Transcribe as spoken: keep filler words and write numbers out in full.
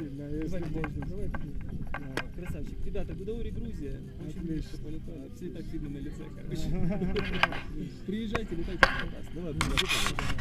Обязательно, если можно. Давай. Да. Красавчик. Ребята, Гудаури, Грузия. Очень отлично полетали. Все и так видно на лице, короче. Приезжайте, летайте. Давай,